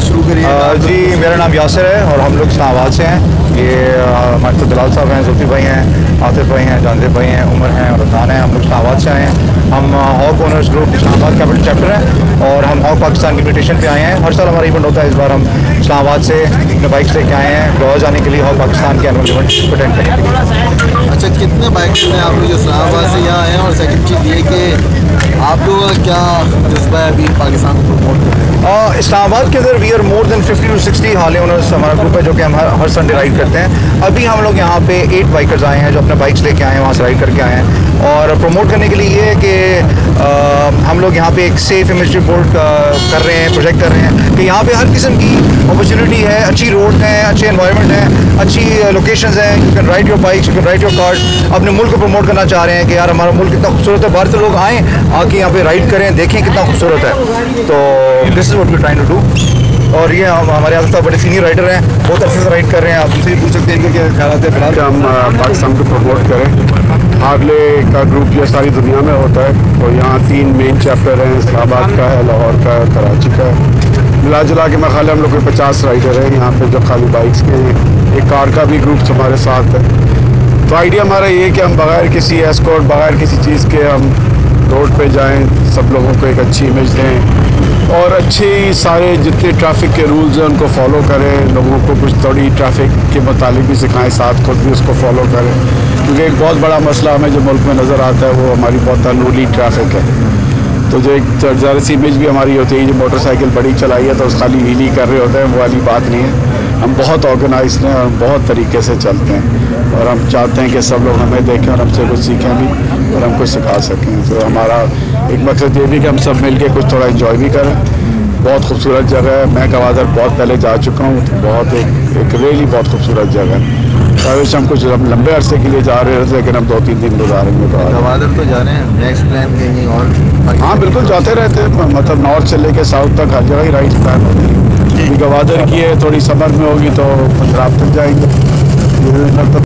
शुरू करिए। जी, मेरा नाम यासर है और हम लोग शाहवाल से हैं। ये मर्तज़ा दलाल साहब हैं, जुल्फी भाई हैं, आसिफ भाई हैं, जानदेव भाई हैं, उमर हैं और राना हैं। हम लोग शाहवाल से आए हैं। हम हॉक ऑनर्स ग्रुप इस्लामाबाद का चैप्टर है और हम हॉक पाकिस्तान की इन्विटेशन पे आए हैं। हर साल हमारा इवेंट होता है। इस बार हम इस्लामाबाद से अपने बाइक्स लेके आए हैं गोवा जाने के लिए हॉक पाकिस्तान के एनुअल इवेंट अटेंड करेंगे। अच्छा, कितने बाइक्स में आप जो इस्लामाबाद से यहाँ आए हैं? और सेकेंड चीज़ ये कि आप लोगों का क्या जज्बा है अभी पाकिस्तान को प्रमोट करने? इस्लामाबाद के अंदर we are more than 50 to 60 हाले ओनर्स हमारा ग्रुप है जो कि हम हर संडे राइड करते हैं। अभी हम लोग यहाँ पे 8 बाइकर्स आए हैं जो अपने बाइक्स लेके आए हैं, वहाँ से राइड करके आए हैं। और प्रमोट करने के लिए ये है कि हम लोग यहाँ पे एक सेफ इमेज रिपोर्ट कर रहे हैं, प्रोजेक्ट कर रहे हैं कि यहाँ पे हर किस्म की अपॉर्चुनिटी है। अच्छी रोड हैं, अच्छे एनवायरनमेंट हैं, अच्छी लोकेशंस हैं। You can ride your bikes, you can ride your cars. अपने मुल्क को प्रमोट करना चाह रहे हैं कि यार हमारा मुल्क कितना खूबसूरत है, बाहर से लोग आएँ, आके यहाँ पर राइड करें, देखें कितना खूबसूरत है। तो this is what we are trying to do. और ये हमारे आसिफ साहब बड़े सीनियर राइडर हैं, बहुत अच्छे से राइड कर रहे हैं। आप उनसे पूछ सकते हैं क्या ख्याल आते हैं फिलहाल हम पाकिस्तान को प्रमोट करें। हार्ले का ग्रुप ये सारी दुनिया में होता है और यहाँ 3 मेन चैप्टर हैं, इस्लामाबाद का है, लाहौर का है, कराची का है। मिला जुला के मखाले हम लोग 50 राइडर हैं यहाँ पर जो खाली बाइक्स के हैं। एक कार का भी ग्रुप हमारे साथ है। तो आइडिया हमारा ये है कि हम बग़ैर किसी एस्कॉर्ट, बग़ैर किसी चीज़ के हम रोड पर जाएँ, सब लोगों को एक अच्छी इमेज दें और अच्छे सारे जितने ट्रैफिक के रूल्स हैं उनको फॉलो करें। लोगों को कुछ थोड़ी ट्रैफिक के मुताबिक भी सिखाएं, साथ खुद भी उसको फॉलो करें, क्योंकि एक बहुत बड़ा मसला हमें जो मुल्क में नज़र आता है वो हमारी बहुत अनरूली ट्रैफिक है। तो जो एक ज़रा सी इमेज भी हमारी होती है, जो मोटरसाइकिल बड़ी चलाई है तो उस खाली व्हीली कर रहे होते हैं, वो वाली बात नहीं है। हम बहुत ऑर्गेनाइज हैं और बहुत तरीके से चलते हैं और हम चाहते हैं कि सब लोग हमें देखें और हमसे कुछ सीखें भी और हमको सिखा सकें। तो हमारा एक मकसद ये भी कि हम सब मिलके कुछ थोड़ा इन्जॉय भी करें। बहुत खूबसूरत जगह है। मैं गवादर बहुत पहले जा चुका हूँ। तो बहुत एक रियली बहुत खूबसूरत जगह है। हमेशा हम कुछ लंबे अरसे के लिए जा रहे हैं, लेकिन हम 2-3 दिन गुजारेंगे गवादर। तो जा रहे हैं नेक्स्ट प्लान कहीं और? हाँ बिल्कुल, जाते रहते हैं। मतलब नॉर्थ से लेकर साउथ तक हर जगह ही राइड प्लान होती है। गवादर की है, थोड़ी समर में होगी तो पंजाब तक जाएंगे।